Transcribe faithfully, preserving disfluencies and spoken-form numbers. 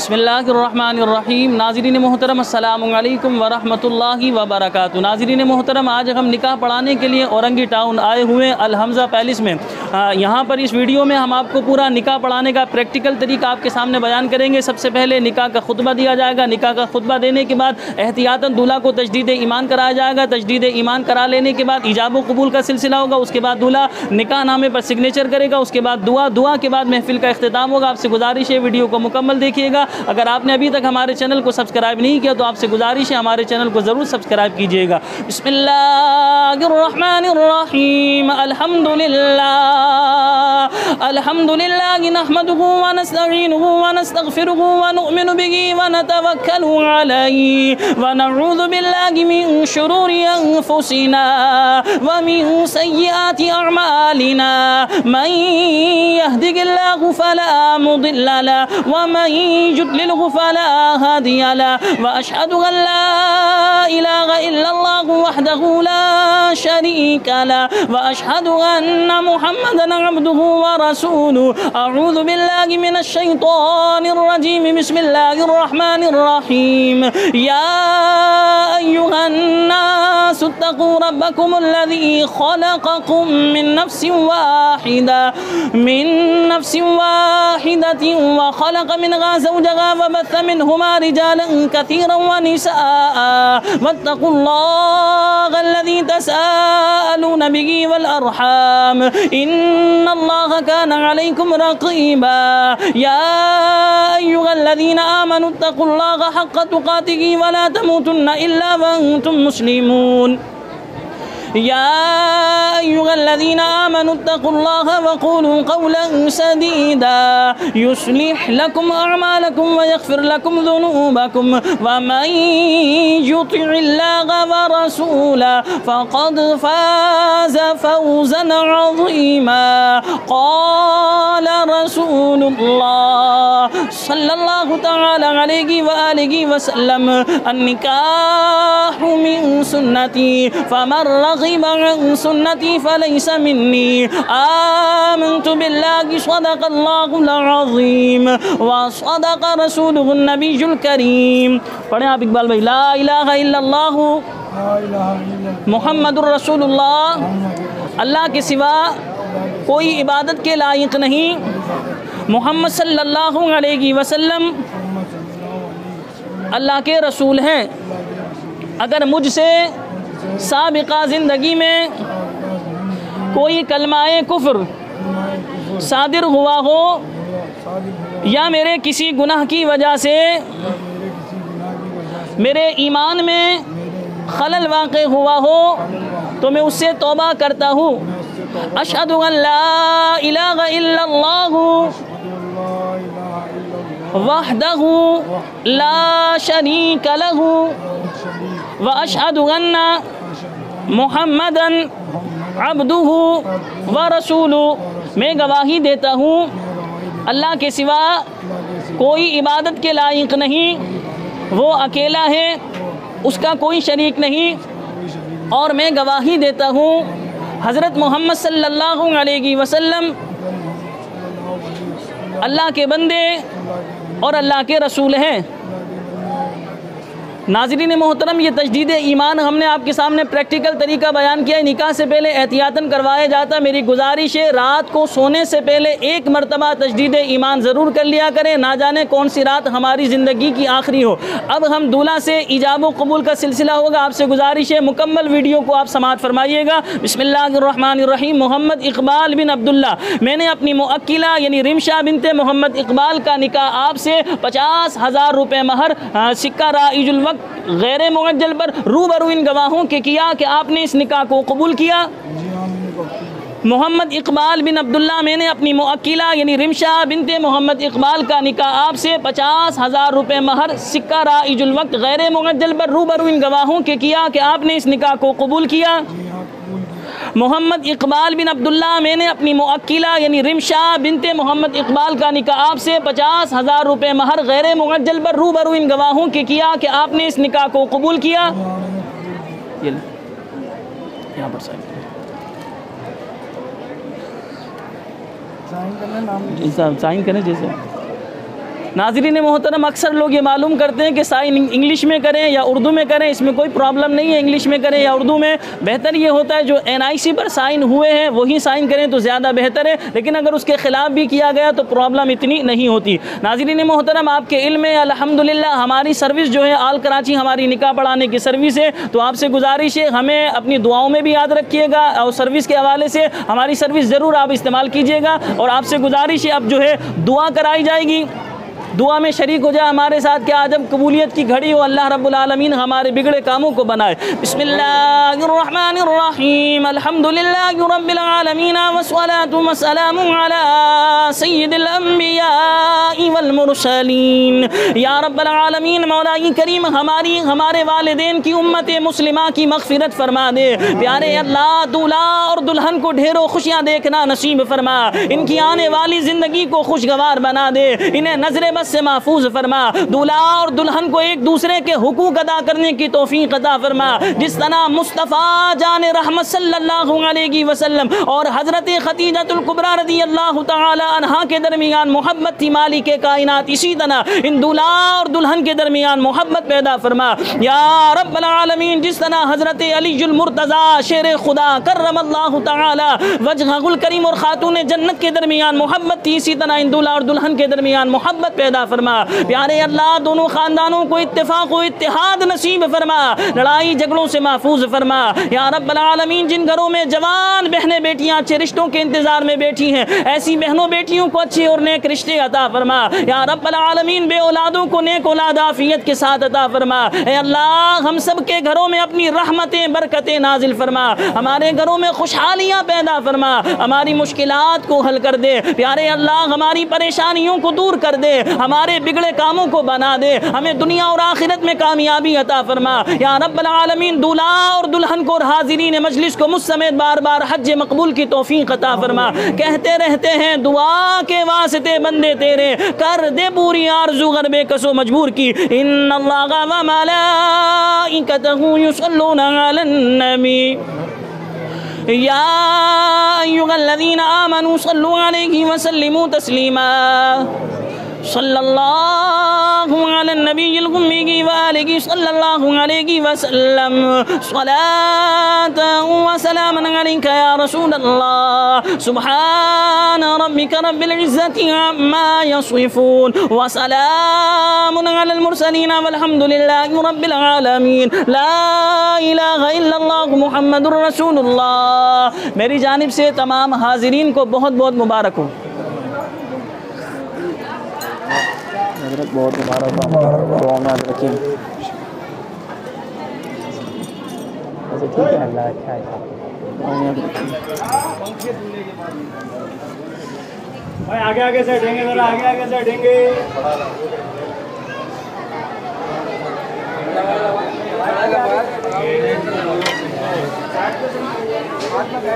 بسم اللہ الرحمن الرحیم۔ ناظرین محترم السلام علیکم ورحمۃ اللہ وبرکاتہ۔ ناظرین محترم آج ہم نکاح پڑھانے کے لیے اورنگی ٹاؤن آئے ہوئے الحمزہ پیلس میں، یہاں پر اس ویڈیو میں ہم آپ کو پورا نکاح پڑھانے کا پریکٹیکل طریقہ آپ کے سامنے بیان کریں گے۔ سب سے پہلے نکاح کا خطبہ دیا جائے گا، نکاح کا خطبہ دینے کے بعد احتیاطاً دولہا کو تجدید ایمان کرایا جائے گا، تجدید ایمان کرا لینے کے بعد ایجاب و قبول کا سلسلہ ہوگا، اس کے بعد دولہا نکاح نامے پر سگنیچر کرے گا، اس کے بعد دعا دعا کے بعد محفل کا اختتام ہوگا۔ آپ سے گزارش ہے ویڈیو کو مکمل دیکھیے گا۔ اگر آپ نے ابھی تک ہمارے چینل کو سبسکرائب نہیں کیا تو آپ سے گزارش ہے ہمارے چینل کو ضرور سبسکرائب کیجیے گا۔ بسم اللہ الرحمن الرحیم۔ الحمدللہ الحمد لله نحمده ونستعينه ونستغفره ونؤمن به ونتوكل عليه ونعوذ بالله من شرور أنفسنا ومن سيئات أعمالنا، من يهده الله فلا مضل له ومن يضلله فلا هادي له، وأشهد أن لا إله إلا الله وحده لا شريك له، وأشهد أن محمدا عبده ورسوله. أعوذ بالله من الشيطان الرجيم. بسم الله الرحمن الرحيم. يا أيها الناس اتقوا ربكم الذي خلقكم من نفس واحدة من نفس واحدة وخلق منها زوجها وبث منهما رجالا كثيرا ونساء، واتقوا الله الذي تساءلون به والأرحام إن الله كان عليكم رقيبا. يا أيها الذين آمنوا اتقوا الله حق تقاته ولا تموتن إلا وأنتم مسلمون. يا أيها الذين آمنوا اتقوا الله وقولوا قولا سديدا يصلح لكم أعمالكم ويغفر لكم ذنوبكم، ومن يطع الله ورسوله فقد فاز فوزا عظيما. قال رسول الله صلى الله تعالى عليه وآله وسلم: النكاح من سنتي فمن رغب عن سنتي فليس مني. آمنت بالله، صدق الله العظيم وصدق رسوله النبي الكريم. پڑھیں آپ اقبال بھائی، لا الہ الا اللہ محمد الرسول اللہ، اللہ کے سوا کوئی عبادت کے لائق نہیں، محمد صلی اللہ علیہ وسلم اللہ کے رسول ہیں. اگر مجھ سے سابقہ زندگی میں کوئی کلمہ کفر صادر ہوا ہو یا میرے کسی گناہ کی وجہ سے میرے ایمان میں خلل واقع ہوا ہو تو میں اس سے توبہ کرتا ہوں. اشہد ان لا الہ الا اللہ وحدہ لا شریک لہ وأشهد أن محمدا عبده ورسوله. میں گواہی دیتا ہوں اللہ کے سوا کوئی عبادت کے لائق نہیں، وہ اکیلا ہے، اس کا کوئی شریک نہیں، اور میں گواہی دیتا ہوں حضرت محمد صلی اللہ علیہ وسلم اللہ کے بندے اور اللہ کے رسول ہیں. ناظرین محترم، یہ تجدید ایمان ہم نے آپ کے سامنے پریکٹیکل طریقہ بیان کیا ہے، نکاح سے پہلے احتیاطاً کروایا جاتا ہے. میری گزارش ہے رات کو سونے سے پہلے ایک مرتبہ تجدید ایمان ضرور کر لیا کریں، نہ جانے کون سی رات ہماری زندگی کی آخری ہو. اب ہم دولہا سے ایجاب و قبول کا سلسلہ ہوگا، آپ سے گزارش ہے مکمل ویڈیو کو آپ سماعت فرمائیے گا. بسم اللہ الرحمن الرحیم۔ محمد اقبال بن عبداللہ، میں نے اپنی مؤکلہ یعنی رمشا بنت محمد اقبال کا نکاح آپ سے پچاس ہزار روپے مہر سکہ رائج الوقت غیر معجل پر روبرو ان گواہوں کے کیا کہ آپ نے اس نکاح کو قبول کیا؟ محمد اقبال بن عبداللہ، میں نے اپنی مؤکلہ یعنی رمشا بنت محمد اقبال کا نکاح آپ سے پچاس ہزار روپے مہر سکہ رائج الوقت غیر معجل پر روبرو ان گواہوں کے کیا کہ آپ نے اس نکاح کو قبول کیا؟ محمد اقبال بن عبداللہ، میں نے اپنی مؤکلہ یعنی رمشا بنت محمد اقبال کا نکاح آپ سے پچاس ہزار روپے مہر غیر معجل پر روبرو ان گواہوں کے کیا کہ آپ نے اس نکاح کو قبول کیا؟ سائن کریں جیسے नाज़रीन मोहतरम, अक्सर लोग ये मालूम करते हैं कि साइन इंग्लिश में करें या उर्दू में करें, इसमें कोई प्रॉब्लम नहीं है, इंग्लिश में करें या उर्दू में। बेहतर ये होता है जो एन आई सी पर साइन हुए हैं वही साइन करें तो ज़्यादा बेहतर है, लेकिन अगर उसके ख़िलाफ़ भी किया गया तो प्रॉब्लम इतनी नहीं होती। नाज़रीन मोहतरम, आपके इल्म में अल्हम्दुलिल्लाह हमारी सर्विस जो है आल कराची हमारी निकाह पढ़ाने की सर्विस है, तो आपसे गुजारिश है हमें अपनी दुआओं में भी याद रखिएगा और सर्विस के हवाले से हमारी सर्विस ज़रूर आप इस्तेमाल कीजिएगा। और आपसे गुजारिश है अब जो है दुआ कराई जाएगी, दुआ में शरीक हो जाए हमारे साथ क्या आजम कबूलियत की घड़ी हो, अल्लाह रब्बुल आलमीन हमारे बिगड़े कामों को बनाए। बिस्मिल्लाहिर्रहमानिर्रहीम, अल्हम्दुलिल्लाहि रब्बिल आलमीन, वस्सलातु वस्सलामु अला सय्यिदिल अंबिया वल मुरसलीन। या रब्बल आलमीन, मौलाए करीम हमारी हमारे वालिदैन की उम्मत मुस्लिमा की मग़फ़िरत फरमा दे। प्यारे अल्लाह, दूल्हा और दुल्हन को ढेरों खुशियाँ देखना नसीब फरमा, इनकी आने वाली ज़िंदगी को खुशगवार बना दे, इन्हें नजर से महफूज फरमा। दूल्हा और दुल्हन को एक दूसरे के हुकूक अदा करने की तौफीक अदा फरमा, जिस तरह मुस्तफ़ा जाने रहमत सल्लल्लाहु अलैहि वसल्लम और हज़रत खदीजतुल कुबरा रज़ियल्लाहु तआला अन्हा के दरमियान मोहब्बत थी मालिके कायनात, इसी तरह इन दूल्हा और दुल्हन के दरमियान मोहब्बत पैदा फरमा। या रब्बल आलमीन, जिस तरह हज़रत अलीजुल मुर्तज़ा शेर खुदा करमल्लाहु तआला वजहुल करीम और खातून जन्नत के दरमियान मोहब्बत थी, इसी तरह इन दूल्हा और दुल्हन के दरमियान मोहब्बत पैदा फरमा। प्यारे अल्लाह, दोनों खानदानों को इत्तेफाक व इत्तेहाद नसीब फरमा, लड़ाई झगड़ों से महफूज फरमा। या रब्बल आलमीन, जिन घरों में जवान बहनें बेटियां अच्छे रिश्तों के इंतजार में बैठी हैं, ऐसी बहनों बेटियों को अच्छे और नेक रिश्ते अता फरमा। या रब्बल आलमीन, बे औलादों को नेक औलाद आफियत के साथ अता फरमा। ए अल्लाह, हम सब के घरों में अपनी रहमतें बरकतें नाजिल फरमा, हमारे घरों में खुशहालियाँ पैदा फरमा, हमारी मुश्किलात को हल कर दे। प्यारे अल्लाह, हमारी परेशानियों को दूर कर दे, हमारे बिगड़े कामों को बना दे, हमें दुनिया और आखिरत में कामयाबी अता फरमा। या रब्बल आलमीन, दूल्हा और दुल्हन को और हाज़िरीन मजलिस को मुझ समेत बार बार हज मकबूल की तौफीक अता फरमा। कहते रहते हैं दुआ के वास्ते बंदे तेरे, कर दे पूरी आरज़ू ग़र्बे कसो मजबूर की। इन्नल्लाहा व मलाइकतहू युसल्लूना अलन नबी, या अय्युहल्लज़ीना आमनू सल्लू अलैहि व सल्लिमू तस्लीमा। सल्लल्लाहु अला नबील उम्मी व आलिहि सल्लल्लाहु अलैहि वसल्लम। सलातन व सलामन अलैका या रसूलल्लाह। सुब्हान रब्बिका रब्बिल इज्जति अम्मा यसिफून, व सलामुन अलल मुरसलीन, वल्हम्दुलिल्लाहि रब्बिल आलमीन, ला इलाहा इल्लल्लाह मुहम्मदुर रसूलुल्लाह। मेरी जानिब से तमाम हाज़िरीन को बहुत बहुत मुबारक हो, बहुत मुबारक रखिए। ठीक है, अल्लाह अच्छा है। आगे आगे से हटेंगे, जरा आगे आगे से हटेंगे।